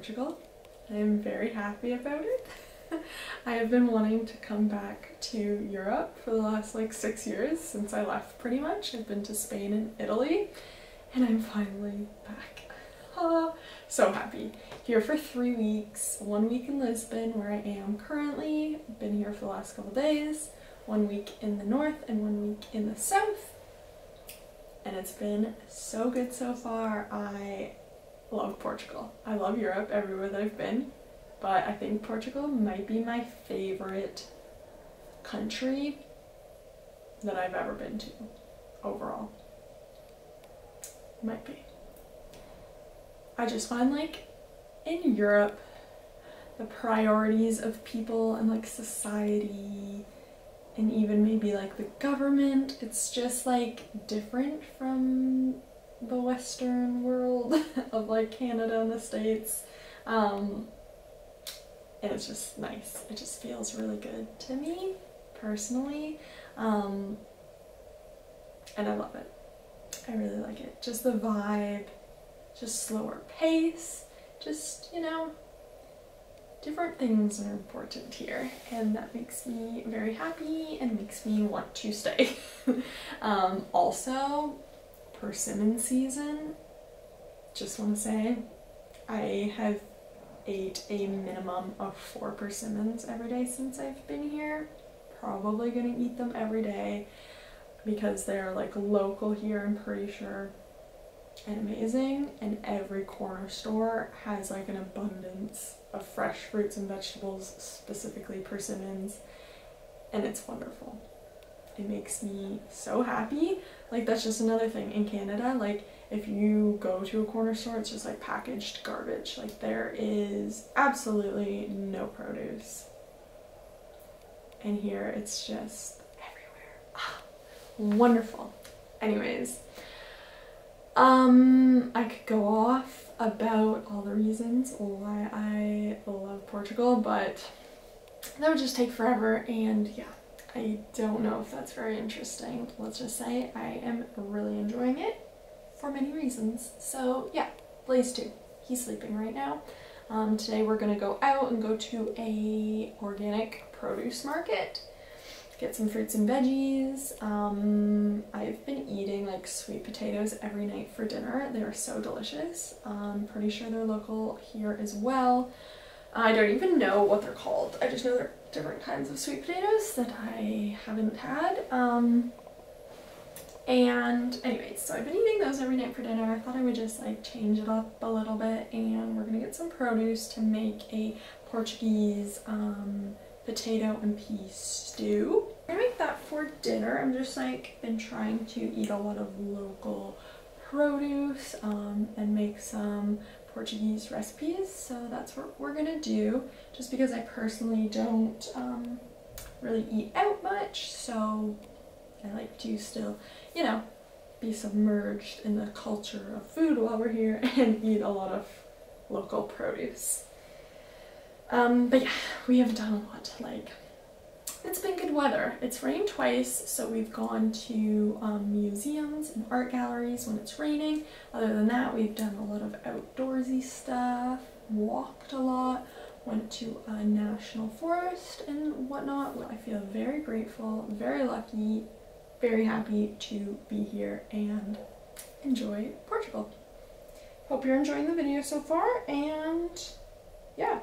Portugal. I am very happy about it. I have been wanting to come back to Europe for the last like 6 years since I left pretty much. I've been to Spain and Italy and I'm finally back. So happy. Here for 3 weeks, 1 week in Lisbon where I am currently, I've been here for the last couple days, 1 week in the north and 1 week in the south, and it's been so good so far. I love Portugal. I love Europe everywhere that I've been, but I think Portugal might be my favorite country that I've ever been to overall. Might be. I just find like in Europe the priorities of people and like society and even maybe like the government, it's just like different from the Western world of like Canada and the States, and it's just nice. It just feels really good to me personally, and I love it. I really like it. Just the vibe. Just slower pace, just, you know, different things are important here, and that makes me very happy and makes me want to stay. Also, persimmon season, just want to say, I have ate a minimum of 4 persimmons every day since I've been here. Probably gonna eat them every day because they're like local here, I'm pretty sure. And amazing, and every corner store has like an abundance of fresh fruits and vegetables, specifically persimmons, and it's wonderful. It makes me so happy. Like, that's just another thing in Canada, like if you go to a corner store it's just like packaged garbage. Like, there is absolutely no produce, and here it's just everywhere. Ah, wonderful. Anyways, I could go off about all the reasons why I love Portugal, but that would just take forever, and yeah, I don't know if that's very interesting. Let's just say I am really enjoying it for many reasons. So yeah, Blaze too. He's sleeping right now. Today we're gonna go out and go to a organic produce market. Get some fruits and veggies. I've been eating like sweet potatoes every night for dinner. They are so delicious. I'm pretty sure they're local here as well. I don't even know what they're called. I just know they're different kinds of sweet potatoes that I haven't had. And anyways, so I've been eating those every night for dinner. I thought I would just like change it up a little bit, and we're gonna get some produce to make a Portuguese potato and pea stew. I'm gonna make that for dinner. I'm just like been trying to eat a lot of local produce and make some Portuguese recipes, so that's what we're gonna do, just because I personally don't really eat out much, so I like to still, you know, be submerged in the culture of food while we're here and eat a lot of local produce. But yeah, we have done a lot. Like, it's been good weather. It's rained twice, so we've gone to museums and art galleries when it's raining. Other than that, we've done a lot of outdoorsy stuff, walked a lot, went to a national forest and whatnot. I feel very grateful, very lucky, very happy to be here and enjoy Portugal. Hope you're enjoying the video so far, and yeah.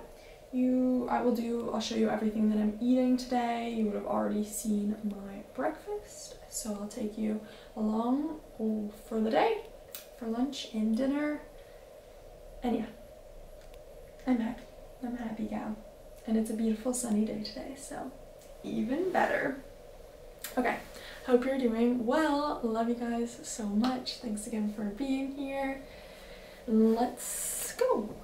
I'll show you everything that I'm eating today. You would have already seen my breakfast, so I'll take you along for the day, for lunch and dinner, and yeah, I'm happy gal, and it's a beautiful sunny day today, so even better. Okay, hope you're doing well, love you guys so much, thanks again for being here, let's go!